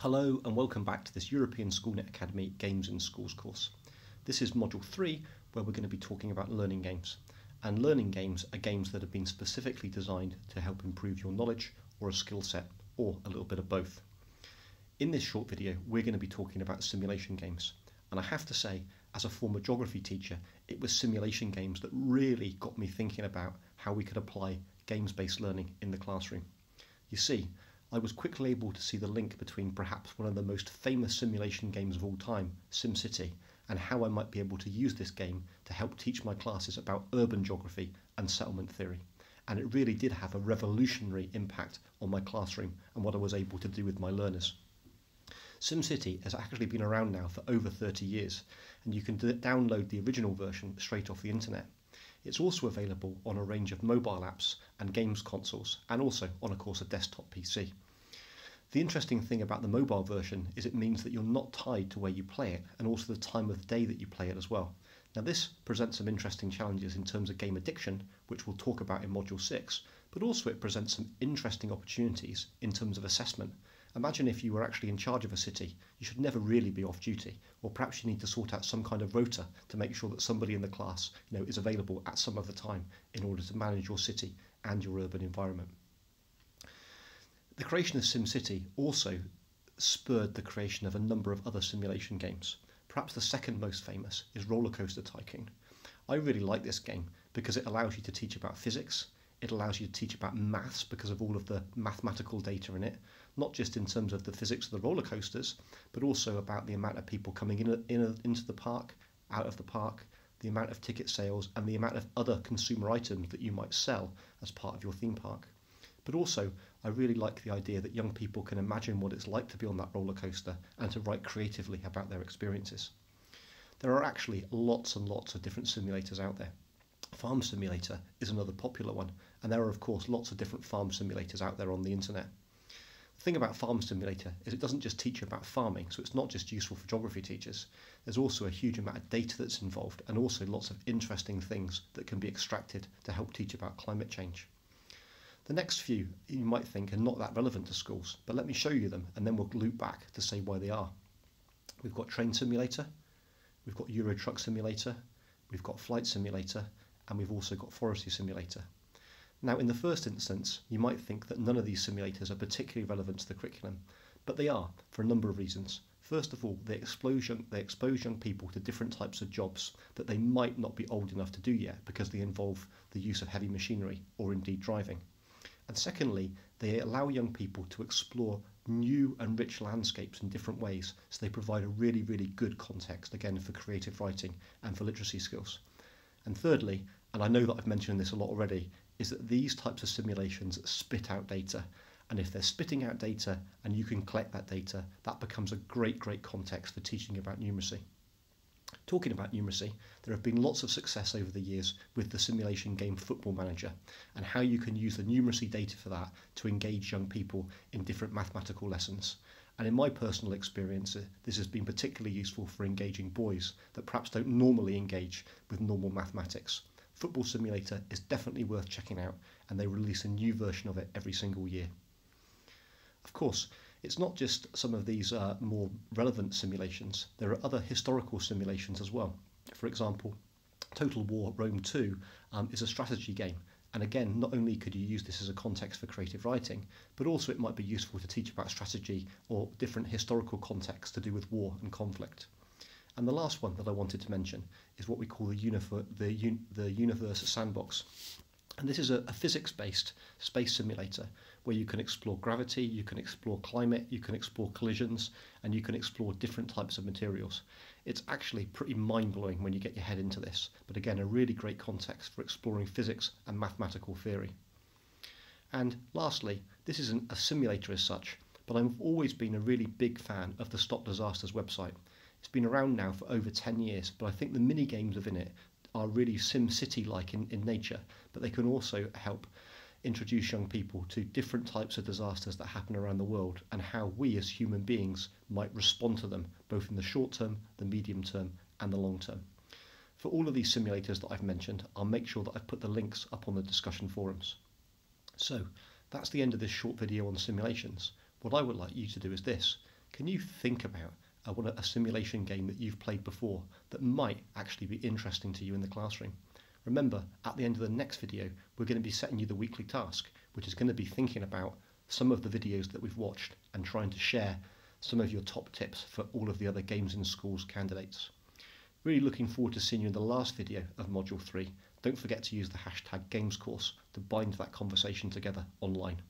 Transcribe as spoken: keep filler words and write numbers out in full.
Hello and welcome back to this European Schoolnet Academy Games in Schools course. This is Module three, where we're going to be talking about learning games. And learning games are games that have been specifically designed to help improve your knowledge or a skill set, or a little bit of both. In this short video, we're going to be talking about simulation games. And I have to say, as a former geography teacher, it was simulation games that really got me thinking about how we could apply games-based learning in the classroom. You see, I was quickly able to see the link between perhaps one of the most famous simulation games of all time, SimCity, and how I might be able to use this game to help teach my classes about urban geography and settlement theory. And it really did have a revolutionary impact on my classroom and what I was able to do with my learners. SimCity has actually been around now for over thirty years, and you can download the original version straight off the internet. It's also available on a range of mobile apps and games consoles, and also on, of course, a desktop P C. The interesting thing about the mobile version is it means that you're not tied to where you play it, and also the time of the day that you play it as well. Now this presents some interesting challenges in terms of game addiction, which we'll talk about in Module six, but also it presents some interesting opportunities in terms of assessment. Imagine if you were actually in charge of a city, you should never really be off duty, or perhaps you need to sort out some kind of rota to make sure that somebody in the class, you know, is available at some other time in order to manage your city and your urban environment. The creation of SimCity also spurred the creation of a number of other simulation games. Perhaps the second most famous is Rollercoaster Tycoon. I really like this game because it allows you to teach about physics. It allows you to teach about maths because of all of the mathematical data in it, not just in terms of the physics of the roller coasters, but also about the amount of people coming in, in into the park, out of the park, the amount of ticket sales, and the amount of other consumer items that you might sell as part of your theme park. But also, I really like the idea that young people can imagine what it's like to be on that roller coaster and to write creatively about their experiences. There are actually lots and lots of different simulators out there. Farm Simulator is another popular one, and there are of course lots of different farm simulators out there on the internet. The thing about Farm Simulator is it doesn't just teach you about farming, so it's not just useful for geography teachers. There's also a huge amount of data that's involved, and also lots of interesting things that can be extracted to help teach about climate change. The next few you might think are not that relevant to schools, but let me show you them and then we'll loop back to say why they are. We've got Train Simulator, we've got Euro Truck Simulator, we've got Flight Simulator, and we've also got Forestry Simulator. Now in the first instance, you might think that none of these simulators are particularly relevant to the curriculum, but they are for a number of reasons. First of all, they expose young, they expose young people to different types of jobs that they might not be old enough to do yet because they involve the use of heavy machinery or indeed driving. And secondly, they allow young people to explore new and rich landscapes in different ways, so they provide a really, really good context, again, for creative writing and for literacy skills. And thirdly, and I know that I've mentioned this a lot already, is that these types of simulations spit out data. And if they're spitting out data and you can collect that data, that becomes a great, great context for teaching about numeracy. Talking about numeracy, there have been lots of success over the years with the simulation game Football Manager, and how you can use the numeracy data for that to engage young people in different mathematical lessons. And in my personal experience, this has been particularly useful for engaging boys that perhaps don't normally engage with normal mathematics. Football Simulator is definitely worth checking out, and they release a new version of it every single year. Of course, it's not just some of these uh, more relevant simulations. There are other historical simulations as well. For example, Total War Rome two um, is a strategy game. And again, not only could you use this as a context for creative writing, but also it might be useful to teach about strategy or different historical contexts to do with war and conflict. And the last one that I wanted to mention is what we call the, Univer the, un the Universe Sandbox. And this is a, a physics-based space simulator where you can explore gravity, you can explore climate, you can explore collisions, and you can explore different types of materials. It's actually pretty mind-blowing when you get your head into this, but again, a really great context for exploring physics and mathematical theory. And lastly, this isn't a simulator as such, but I've always been a really big fan of the Stop Disasters website. It's been around now for over ten years, but I think the mini-games within it are really SimCity-like in, in nature, but they can also help introduce young people to different types of disasters that happen around the world and how we as human beings might respond to them, both in the short term, the medium term, and the long term. For all of these simulators that I've mentioned, I'll make sure that I've put the links up on the discussion forums. So that's the end of this short video on simulations. What I would like you to do is this. Can you think about uh, what a, a simulation game that you've played before that might actually be interesting to you in the classroom? Remember, at the end of the next video, we're going to be setting you the weekly task, which is going to be thinking about some of the videos that we've watched and trying to share some of your top tips for all of the other Games in Schools candidates. Really looking forward to seeing you in the last video of Module three. Don't forget to use the hashtag GamesCourse to bind that conversation together online.